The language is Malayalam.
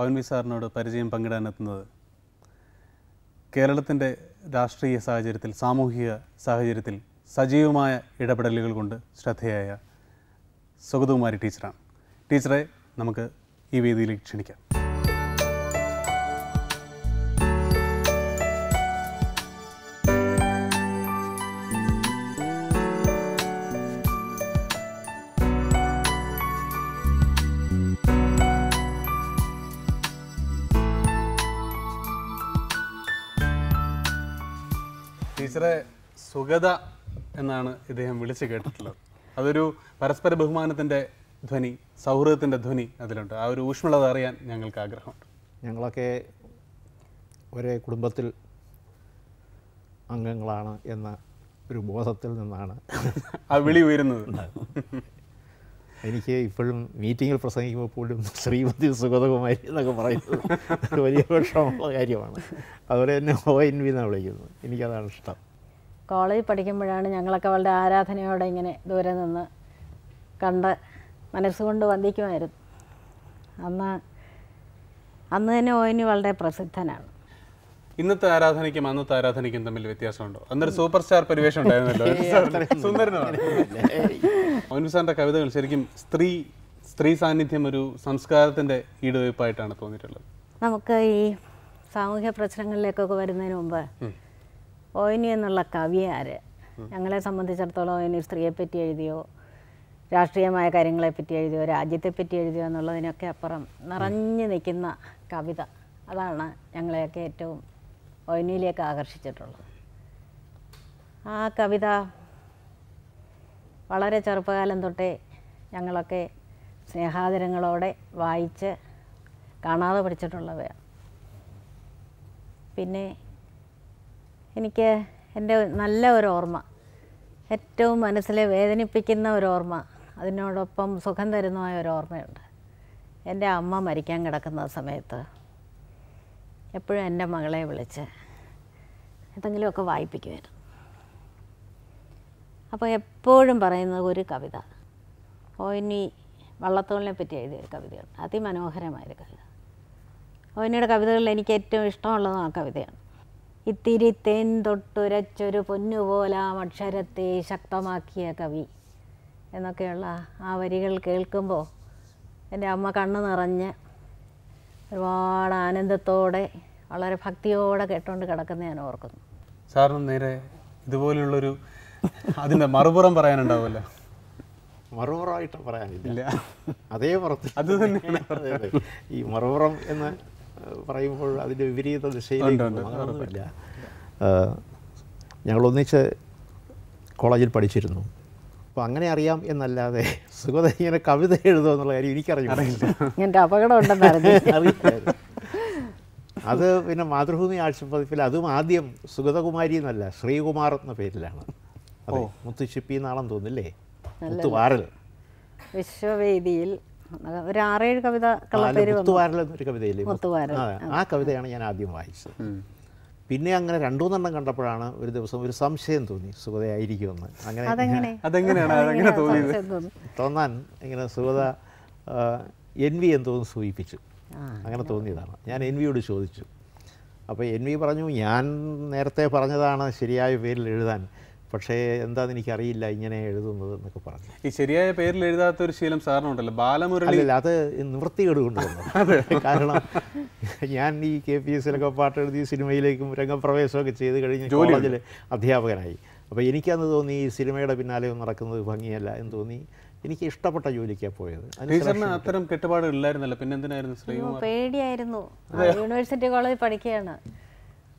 പവൻവി സാറിനോട് പരിചയം പങ്കിടാനെത്തുന്നത്. കേരളത്തിൻ്റെ രാഷ്ട്രീയ സാഹചര്യത്തിൽ, സാമൂഹിക സാഹചര്യത്തിൽ സജീവമായ ഇടപെടലുകൾ കൊണ്ട് ശ്രദ്ധേയയായ സുഗതകുമാരി ടീച്ചറാണ്. ടീച്ചറെ നമുക്ക് ഈ വേദിയിലേക്ക് ക്ഷണിക്കാം. ടീച്ചറെ സുഗത എന്നാണ് ഇദ്ദേഹം വിളിച്ചു കേട്ടിട്ടുള്ളത്. അതൊരു പരസ്പര ബഹുമാനത്തിൻ്റെ ധ്വനി, സൗഹൃദത്തിൻ്റെ ധ്വനി അതിലുണ്ട്. ആ ഒരു ഊഷ്മളത അറിയാൻ ഞങ്ങൾക്ക് ആഗ്രഹമുണ്ട്. ഞങ്ങളൊക്കെ ഒരേ കുടുംബത്തിൽ അംഗങ്ങളാണ് എന്ന ഒരു ബോധത്തിൽ നിന്നാണ് ആ വിളി ഉയരുന്നത്. എനിക്ക് ഇപ്പോഴും മീറ്റിങ്ങിൽ പ്രസംഗിക്കുമ്പോൾ പോലും ശ്രീമതി സുഗതകുമാരി എന്നൊക്കെ പറയുന്നത് വലിയ വിഷമമുള്ള കാര്യമാണ്. അതുപോലെ തന്നെ ONV എന്നാണ് വിളിക്കുന്നത്, എനിക്കതാണ് ഇഷ്ടം. കോളേജിൽ പഠിക്കുമ്പോഴാണ് ഞങ്ങളൊക്കെ വളരെ ആരാധനയോടെ ഇങ്ങനെ ദൂരെ നിന്ന് കണ്ട് മനസ്സുകൊണ്ട് വന്ദിക്കുമായിരുന്നു. അന്ന് തന്നെ ONV വളരെ പ്രസിദ്ധനാണ്. ഇന്നത്തെ ആരാധനയ്ക്കും അന്നത്തെ ആരാധനയ്ക്കും തമ്മിൽ വ്യത്യാസമുണ്ടോ? അന്നൊരു സൂപ്പർ സ്റ്റാർ പരിവേഷം ഉണ്ടായിരുന്നല്ലോ, സുന്ദരനാണ്. പവൻവി സാറിൻ്റെ കവിതകൾ ശരിക്കും സ്ത്രീ സാന്നിധ്യം ഒരു സംസ്കാരത്തിൻ്റെ ഈടുവയ്പ്പായിട്ടാണ് തോന്നിയിട്ടുള്ളത്. നമുക്ക് ഈ സാമൂഹ്യ പ്രശ്നങ്ങളിലേക്കൊക്കെ വരുന്നതിന് മുമ്പ് ONV എന്നുള്ള കവി ആര്? ഞങ്ങളെ സംബന്ധിച്ചിടത്തോളം ONV സ്ത്രീയെപ്പറ്റി എഴുതിയോ, രാഷ്ട്രീയമായ കാര്യങ്ങളെപ്പറ്റി എഴുതിയോ, രാജ്യത്തെപ്പറ്റി എഴുതിയോ എന്നുള്ളതിനൊക്കെ അപ്പുറം നിറഞ്ഞു നിൽക്കുന്ന കവിത. അതാണ് ഞങ്ങളെയൊക്കെ ഏറ്റവും ONVയിലേക്ക് ആകർഷിച്ചിട്ടുള്ളത്. ആ കവിത വളരെ ചെറുപ്പകാലം തൊട്ടേ ഞങ്ങളൊക്കെ സ്നേഹാദരങ്ങളോടെ വായിച്ച് കാണാതെ പഠിച്ചിട്ടുള്ളവയാണ്. പിന്നെ എനിക്ക് എൻ്റെ നല്ല ഒരു ഓർമ്മ, ഏറ്റവും മനസ്സിലെ വേദനിപ്പിക്കുന്ന ഒരു ഓർമ്മ, അതിനോടൊപ്പം സുഖം തരുന്നതായ ഒരു ഓർമ്മയുണ്ട്. എൻ്റെ അമ്മ മരിക്കാൻ കിടക്കുന്ന സമയത്ത് എപ്പോഴും എൻ്റെ മകളെ വിളിച്ച് എന്തെങ്കിലുമൊക്കെ വായിപ്പിക്കുമായിരുന്നു. അപ്പോൾ എപ്പോഴും പറയുന്നത് ഒരു കവിത, ONV വള്ളത്തോളിനെ പറ്റി എഴുതിയ കവിതയാണ്. അതിമനോഹരമായൊരു കവിത. ONVയുടെ കവിതകളിൽ എനിക്ക് ഏറ്റവും ഇഷ്ടമുള്ളതും ആ കവിതയാണ്. ഇത്തിരി തേൻ തൊട്ടുരച്ചൊരു പൊന്നുപോലാം അക്ഷരത്തെ ശക്തമാക്കിയ കവി എന്നൊക്കെയുള്ള ആ വരികൾ കേൾക്കുമ്പോൾ എൻ്റെ അമ്മ കണ്ണു നിറഞ്ഞ് ഒരുപാട് ആനന്ദത്തോടെ വളരെ ഭക്തിയോടെ കേട്ടുകൊണ്ട് കിടക്കുന്ന ഞാൻ ഓർക്കുന്നു. സാറിന് നേരെ ഇതുപോലെയുള്ളൊരു അതിൻ്റെ മറുപുറം പറയാനുണ്ടാവുമല്ലോ? മറുപുറമായിട്ട് പറയാനില്ല, അതേ പുറത്ത് അത് തന്നെയാണ്. ഈ മറുപുറം എന്ന് പറയുമ്പോൾ അതിൻ്റെ വിപരീത ദിശയിലൊന്നുമില്ല. ഞങ്ങളൊന്നിച്ച് കോളേജിൽ പഠിച്ചിരുന്നു. അപ്പോൾ അങ്ങനെ അറിയാം എന്നല്ലാതെ സുഗത ഇങ്ങനെ കവിത എഴുതുക എന്നുള്ള കാര്യം എനിക്കറിയില്ല. അപകടം അറിയില്ല. അത് പിന്നെ മാതൃഭൂമി ആഴ്ചപ്പതിപ്പിൽ അതും ആദ്യം സുഗതകുമാരി എന്നല്ല, ശ്രീകുമാർ എന്ന പേരിലാണ്. അതെ, മുത്തുശിപ്പി എന്നാണെന്ന് തോന്നില്ലേ, മുത്തുവാരൽ. വിശ്വവേദിയിൽ ഒരു 6-7 കവിത മുത്തുവാരൽ എന്നൊരു കവിതയില്ലേ, ആ കവിതയാണ് ഞാൻ ആദ്യം വായിച്ചത്. പിന്നെ അങ്ങനെ 2-3 കണ്ടപ്പോഴാണ് ഒരു ദിവസം ഒരു സംശയം തോന്നി, സുഗതയായിരിക്കുമെന്ന്. അങ്ങനെ തോന്നാൻ ഇങ്ങനെ സുഗത ONV എന്തോന്ന് സൂചിപ്പിച്ചു, അങ്ങനെ തോന്നിയതാണ്. ഞാൻ ONVയോട് ചോദിച്ചു. അപ്പോൾ ONV പറഞ്ഞു, ഞാൻ നേരത്തെ പറഞ്ഞതാണ് ശരിയായ പേരിൽ എഴുതാൻ, പക്ഷേ എന്താണെന്ന് എനിക്കറിയില്ല ഇങ്ങനെ എഴുതുന്നത് എന്നൊക്കെ പറഞ്ഞു. ഈ ശരിയായ പേരിൽ എഴുതാത്തൊരു ശീലം സാറിനുണ്ടല്ലോ, ബാലമുരളി. അത് നിവൃത്തികേട് കൊണ്ടുവന്നു. കാരണം ഞാൻ ഈ KPSLൊക്കെ പാട്ട് എഴുതി സിനിമയിലേക്കും രംഗപ്രവേശമൊക്കെ ചെയ്ത് കഴിഞ്ഞ് കോളേജിൽ അധ്യാപകനായി. അപ്പോൾ എനിക്കന്ന് തോന്നി ഈ സിനിമയുടെ പിന്നാലെ നടക്കുന്നത് ഭംഗിയല്ല എന്ന് തോന്നി. എനിക്ക് ഇഷ്ടപ്പെട്ട ജോലിക്കാണ് പോയത്. അത്തരം കെട്ടുപാടുകളില്ലായിരുന്നല്ലോ, പിന്നെ എന്തിനായിരുന്നു? പേടിയായിരുന്നു. യൂണിവേഴ്സിറ്റി കോളേജിൽ പഠിക്കുകയാണ്.